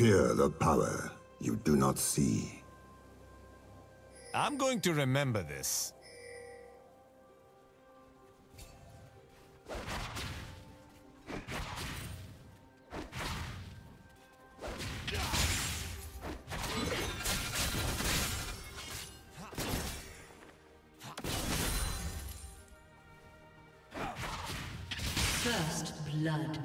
Fear the power you do not see. I'm going to remember this. First blood.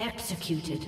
Executed.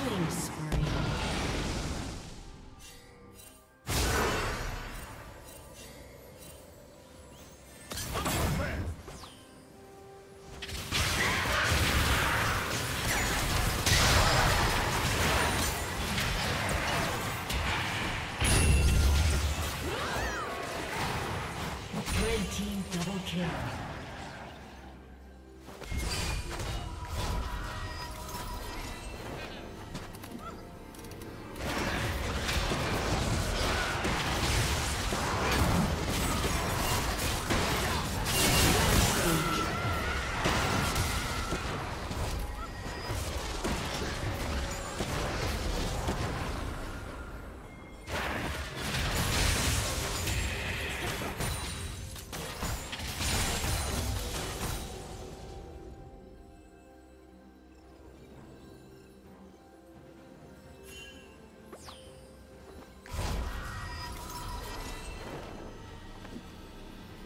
Killing spree. Red team double kill.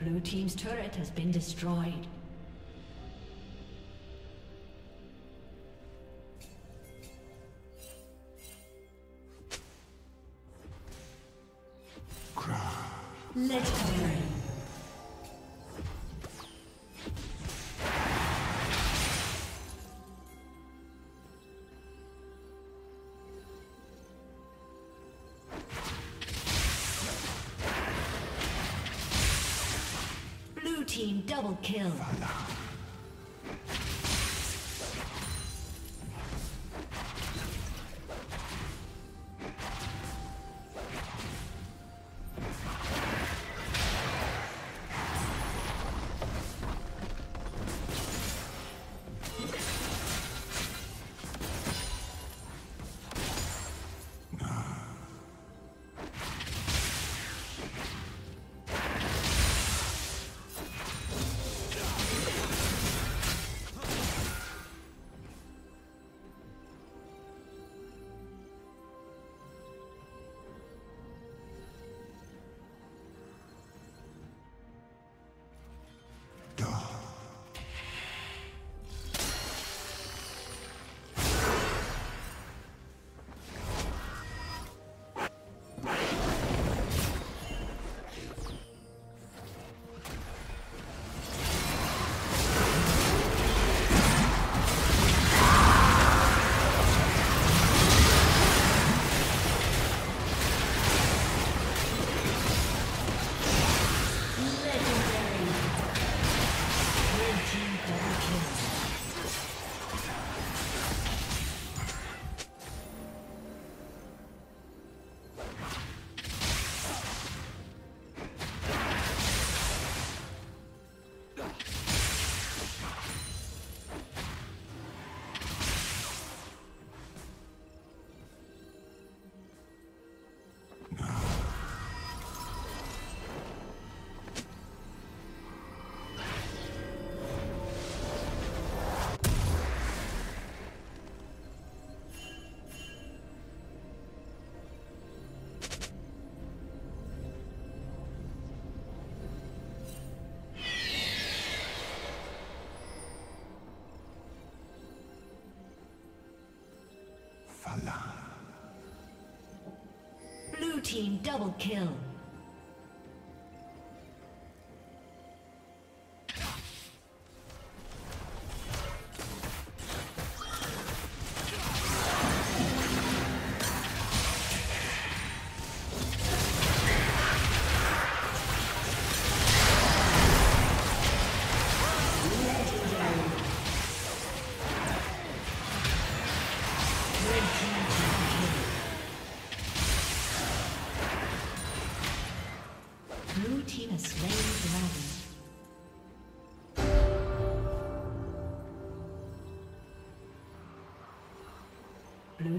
Blue team's turret has been destroyed. Legendary. Double kill. Blue team double kill. Blue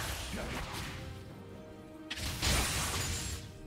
Blue team's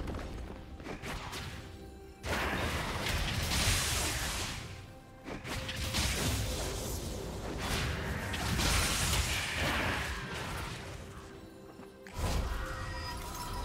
been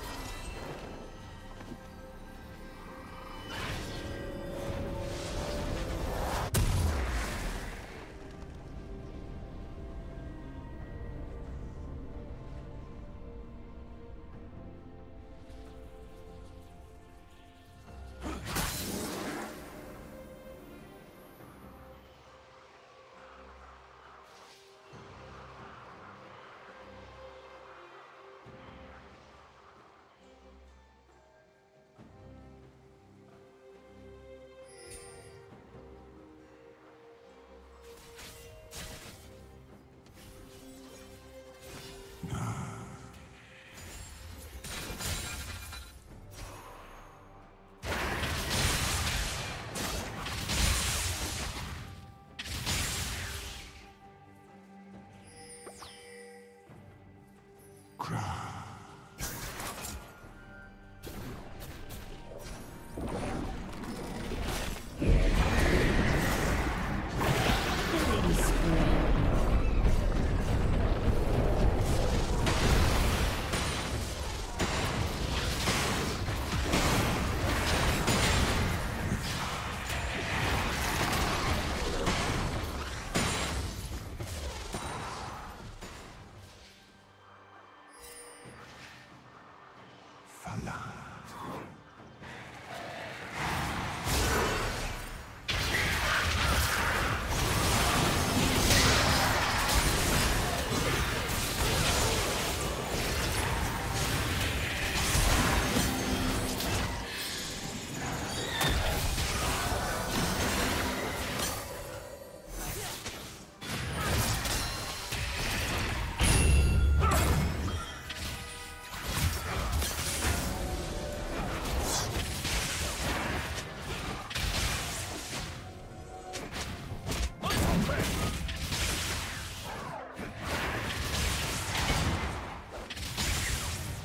destroyed.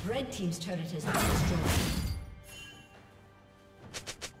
Red team's turret has been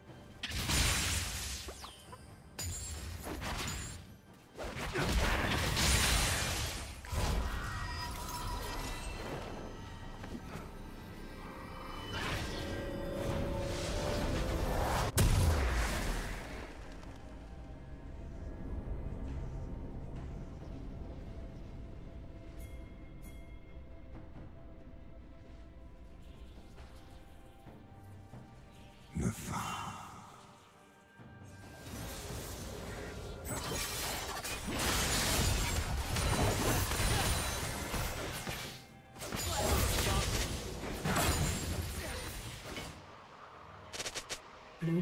destroyed. Blue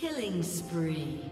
Killing spree.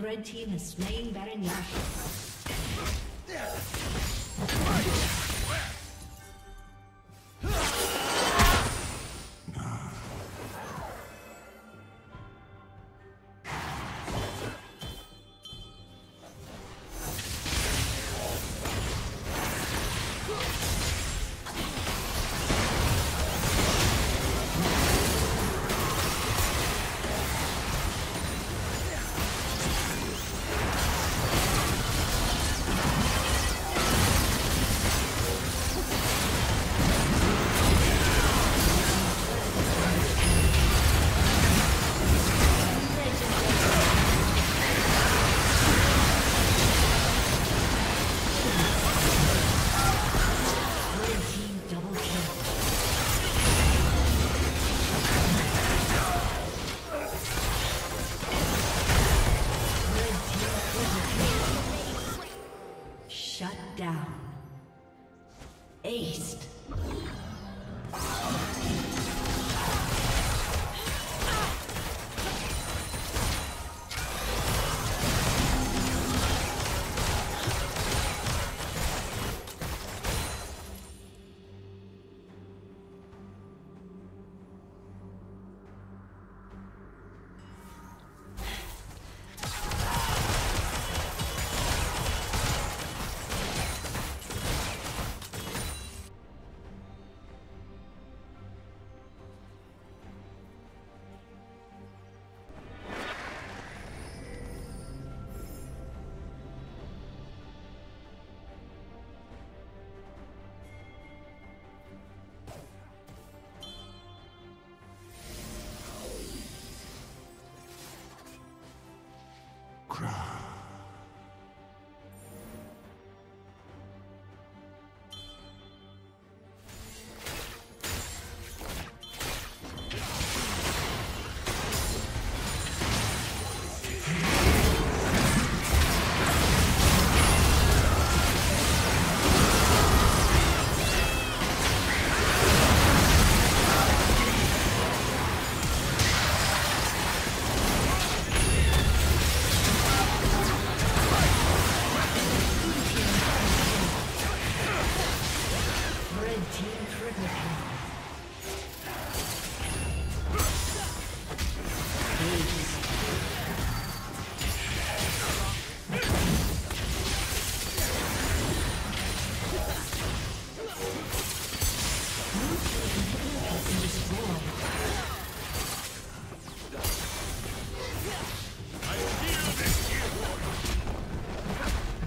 Red team has slain Baron Nashor.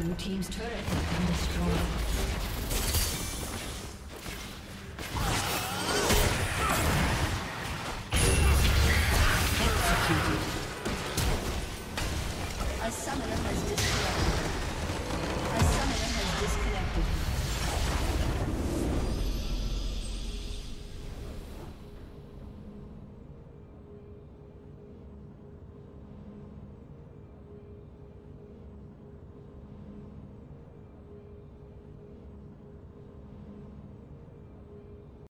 Blue team's turret has been destroyed.